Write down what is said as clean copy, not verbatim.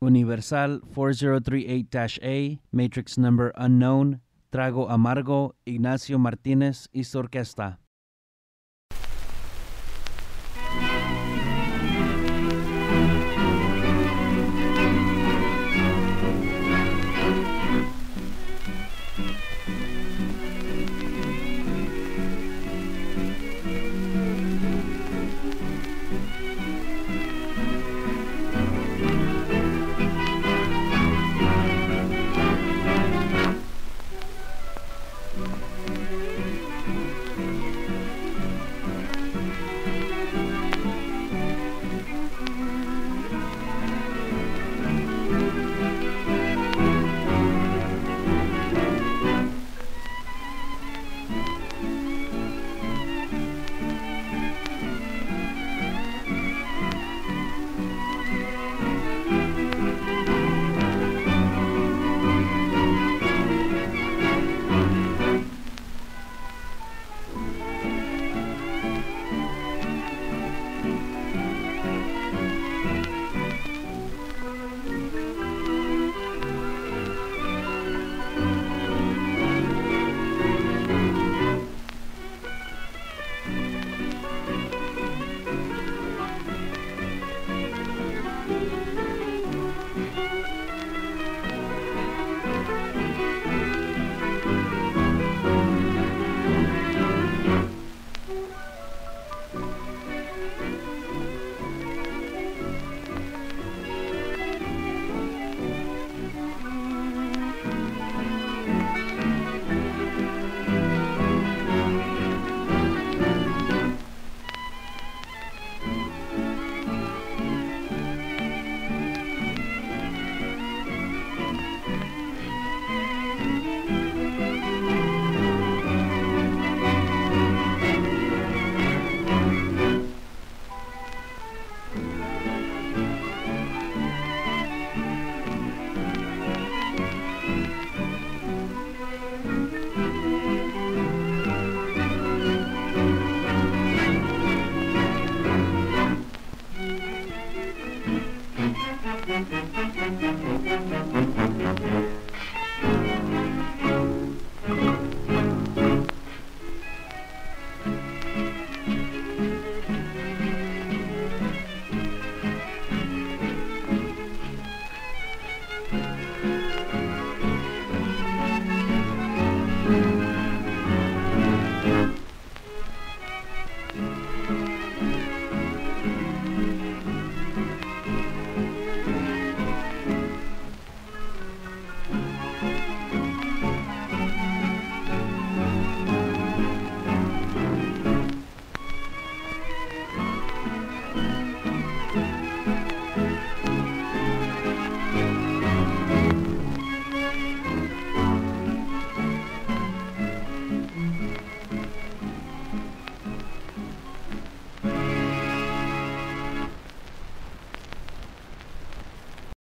Universal 4038-A, Matrix Number Unknown, Trago Amargo, Ignacio Martínez y su orquesta.